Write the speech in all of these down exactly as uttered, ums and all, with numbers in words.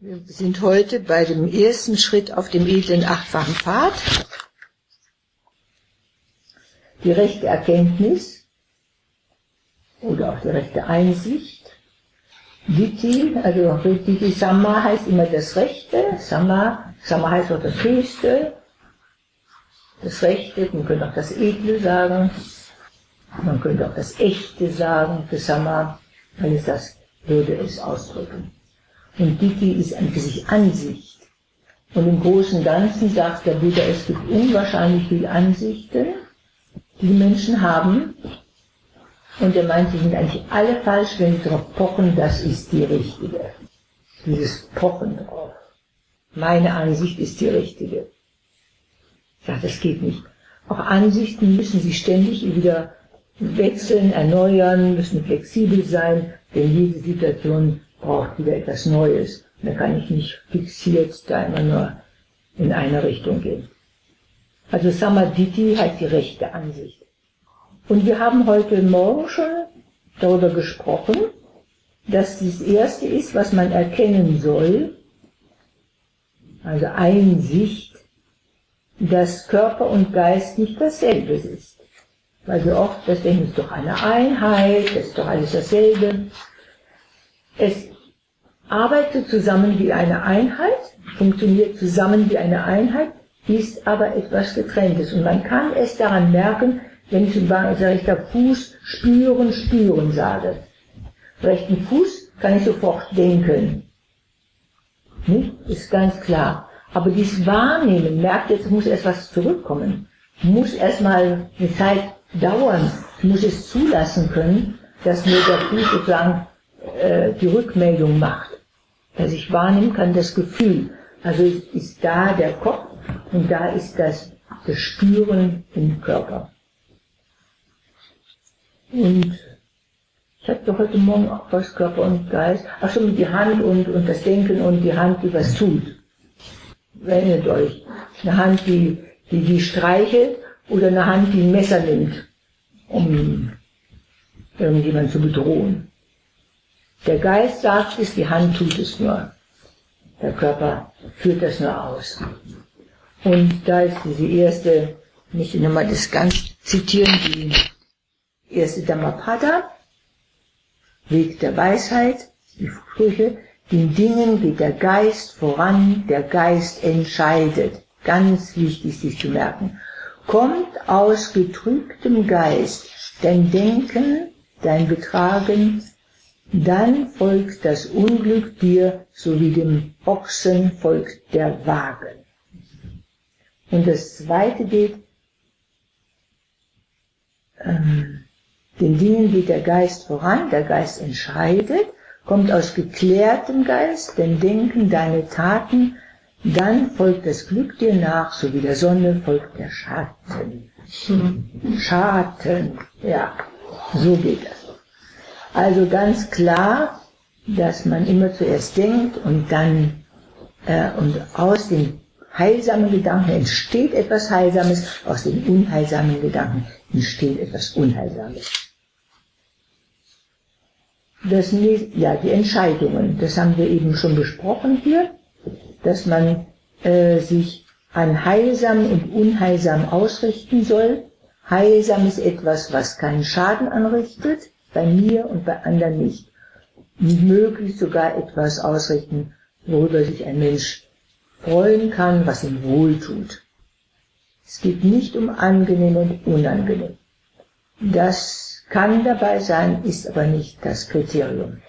Wir sind heute bei dem ersten Schritt auf dem edlen achtfachen Pfad. Die rechte Erkenntnis oder auch die rechte Einsicht. Diṭṭhi, also Diṭṭhi Samma heißt immer das Rechte. Samma, Samma heißt auch das Höchste. Das Rechte, man könnte auch das Edle sagen. Man könnte auch das Echte sagen für Samma. Alles das würde es ausdrücken. Und Diṭṭhi ist an sich Ansicht. Und im Großen und Ganzen sagt der Buddha, es gibt unwahrscheinlich viele Ansichten, die Menschen haben. Und er meint, sie sind eigentlich alle falsch, wenn sie darauf pochen, das ist die richtige. Dieses Pochen drauf. Meine Ansicht ist die richtige. Ich sage, das geht nicht. Auch Ansichten müssen sie ständig wieder wechseln, erneuern, müssen flexibel sein, denn jede Situation braucht wieder etwas Neues. Da kann ich nicht fixiert da immer nur in eine Richtung gehen. Also Samadhiti heißt die rechte Ansicht. Und wir haben heute Morgen schon darüber gesprochen, dass das Erste ist, was man erkennen soll, also Einsicht, dass Körper und Geist nicht dasselbe ist. Weil wir oft, das denken, es ist doch eine Einheit, das ist doch alles dasselbe. Es arbeitet zusammen wie eine Einheit, funktioniert zusammen wie eine Einheit, ist aber etwas Getrenntes. Und man kann es daran merken, wenn ich zum Beispiel rechter Fuß spüren, spüren sage. Rechten Fuß kann ich sofort denken. Nicht? Ist ganz klar. Aber dieses Wahrnehmen, merkt, jetzt muss erst was zurückkommen. Muss erstmal eine Zeit dauern. Ich muss es zulassen können, dass mir der Fuß sozusagen die Rückmeldung macht, dass ich wahrnehmen kann, das Gefühl. Also ist da der Kopf und da ist das, das Spüren im Körper. Und ich habe doch heute Morgen auch was Körper und Geist, ach so, mit die Hand und, und das Denken und die Hand, die was tut. Erinnert euch, eine Hand, die, die, die streichelt oder eine Hand, die ein Messer nimmt, um irgendjemanden zu bedrohen. Der Geist sagt es, die Hand tut es nur. Der Körper führt das nur aus. Und da ist diese erste, nicht nochmal das ganz zitieren, die erste Dhammapada, Weg der Weisheit, die Sprüche, den Dingen geht der Geist voran, der Geist entscheidet. Ganz wichtig, sich zu merken. Kommt aus getrübtem Geist dein Denken, dein Betragen, dann folgt das Unglück dir, so wie dem Ochsen folgt der Wagen. Und das zweite geht, ähm, den Dingen geht der Geist voran, der Geist entscheidet, kommt aus geklärtem Geist, denn denken deine Taten, dann folgt das Glück dir nach, so wie der Sonne folgt der Schatten. Schatten, ja, so geht das. Also ganz klar, dass man immer zuerst denkt und dann äh, und aus den heilsamen Gedanken entsteht etwas Heilsames, aus den unheilsamen Gedanken entsteht etwas Unheilsames. Das, ja, die Entscheidungen, das haben wir eben schon besprochen hier, dass man äh, sich an heilsam und unheilsam ausrichten soll. Heilsam ist etwas, was keinen Schaden anrichtet. Bei mir und bei anderen nicht. Möglichst sogar etwas ausrichten, worüber sich ein Mensch freuen kann, was ihm wohl tut. Es geht nicht um angenehm und unangenehm. Das kann dabei sein, ist aber nicht das Kriterium.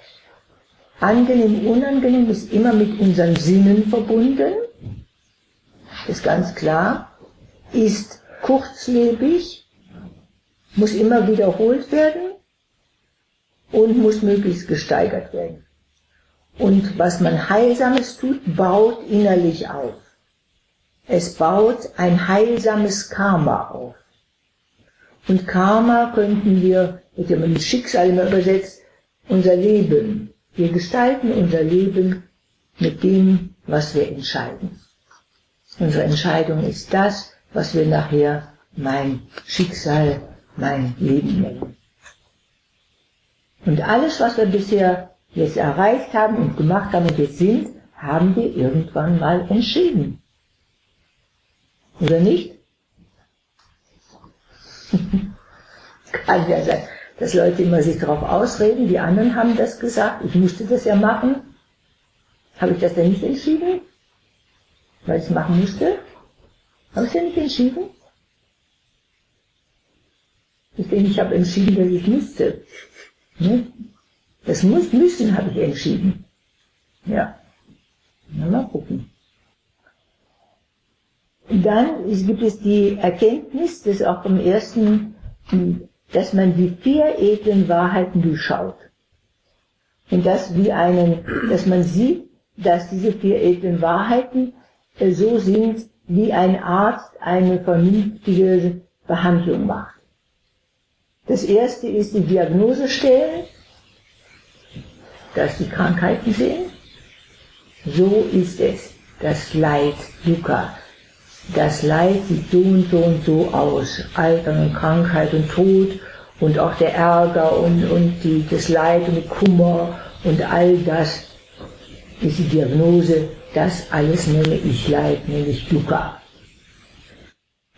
Angenehm, unangenehm ist immer mit unseren Sinnen verbunden, ist ganz klar, ist kurzlebig, muss immer wiederholt werden, und muss möglichst gesteigert werden. Und was man Heilsames tut, baut innerlich auf. Es baut ein heilsames Karma auf. Und Karma könnten wir, wird ja mit Schicksal immer übersetzt, unser Leben. Wir gestalten unser Leben mit dem, was wir entscheiden. Unsere Entscheidung ist das, was wir nachher mein Schicksal, mein Leben nennen. Und alles, was wir bisher jetzt erreicht haben und gemacht haben und jetzt sind, haben wir irgendwann mal entschieden. Oder nicht? Kann ja sein, dass Leute immer sich darauf ausreden, die anderen haben das gesagt, ich musste das ja machen. Habe ich das denn nicht entschieden? Weil ich es machen musste? Habe ich es denn nicht entschieden? Ich denke, ich habe entschieden, dass ich musste. Ne? Das muss, müssen habe ich entschieden. Ja. Na, mal gucken. Dann gibt es die Erkenntnis, dass auch im ersten, dass man die vier edlen Wahrheiten durchschaut. Und das wie einen, dass man sieht, dass diese vier edlen Wahrheiten so sind, wie ein Arzt eine vernünftige Behandlung macht. Das erste ist die Diagnose stellen, dass die Krankheiten sehen. So ist es, das Leid, Dukkha. Das Leid sieht so und so und so aus. Altern und Krankheit und Tod und auch der Ärger und, und die, das Leid und Kummer und all das ist die Diagnose. Das alles nenne ich Leid, nenne ich Dukkha.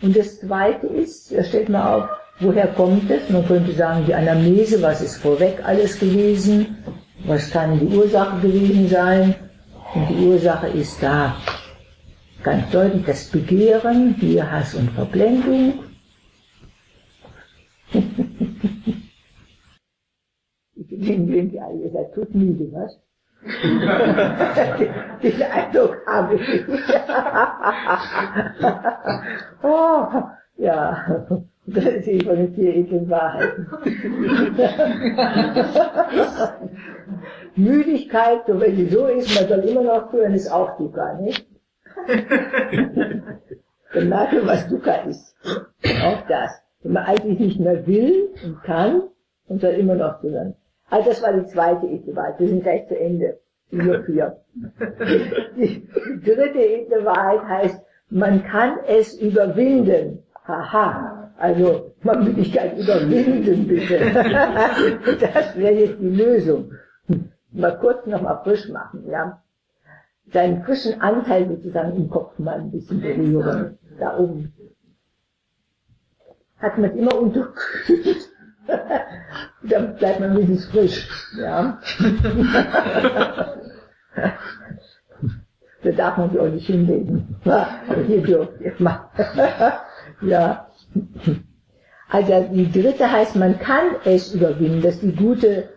Und das zweite ist, da stellt man auf, woher kommt es? Man könnte sagen, die Anamnese, was ist vorweg alles gewesen? Was kann die Ursache gewesen sein? Und die Ursache ist da. Ganz deutlich das Begehren, hier Hass und Verblendung. Ich bin blind, ja, ihr seid tot müde, was? Den Eindruck habe ich. Oh, ja, das ist eben von den vier edlen Wahrheiten. Müdigkeit, und wenn sie so ist, man soll immer noch führen, ist auch Dukkha, nicht? Dann merkt man, was Dukkha ist. Auch das. Wenn man eigentlich nicht mehr will und kann, und soll immer noch führen. Also das war die zweite edle Wahrheit. Wir sind gleich zu Ende. Nur vier. Die dritte edle Wahrheit heißt, man kann es überwinden. Haha. Also, man will dich gleich überwinden, bitte. Das wäre jetzt die Lösung. Mal kurz nochmal frisch machen, ja. Seinen frischen Anteil sozusagen im Kopf mal ein bisschen berühren. Da oben. Hat man es immer unterkühlt. Dann bleibt man wenigstens frisch, ja. Da darf man sich auch nicht hinlegen. Aber hier dürft ihr mal. Ja. Also die dritte heißt, man kann es überwinden. Das ist die gute,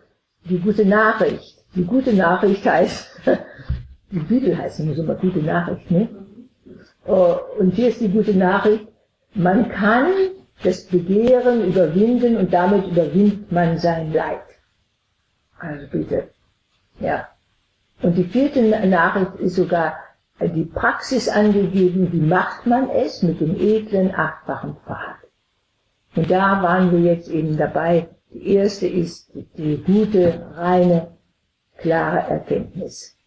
die gute Nachricht. Die gute Nachricht heißt, die Bibel heißt nur so mal gute Nachricht, ne? Und hier ist die gute Nachricht, man kann das Begehren überwinden und damit überwindet man sein Leid. Also bitte. Ja. Und die vierte Nachricht ist sogar die Praxis angegeben, wie macht man es mit dem edlen achtfachen Pfad. Und da waren wir jetzt eben dabei. Die erste ist die gute, reine, klare Erkenntnis.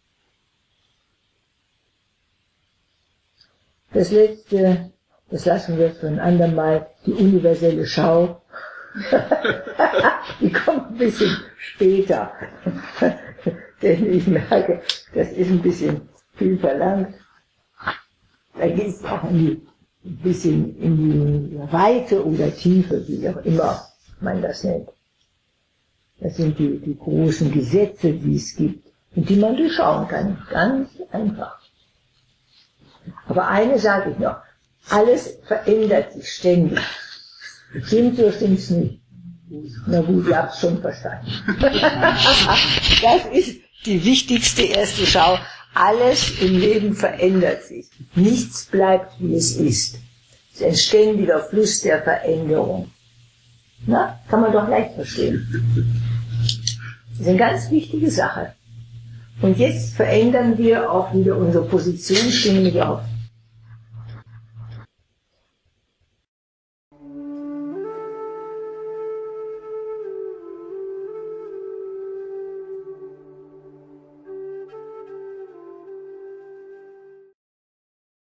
Das letzte, das lassen wir für ein andermal, die universelle Schau. Die kommt ein bisschen später. Denn ich merke, das ist ein bisschen viel verlangt. Da geht es auch ein bisschen in die Weite oder Tiefe, wie auch immer man das nennt. Das sind die, die großen Gesetze, die es gibt und die man durchschauen kann. Ganz einfach. Aber eine sage ich noch. Alles verändert sich ständig. Stimmt so, stimmt's nicht. Na gut, ihr habt's schon verstanden. Das ist die wichtigste erste Schau. Alles im Leben verändert sich. Nichts bleibt, wie es ist. Es ist ein ständiger Fluss der Veränderung. Na, kann man doch leicht verstehen. Das ist eine ganz wichtige Sache. Und jetzt verändern wir auch wieder unsere Position, stehen wir auf.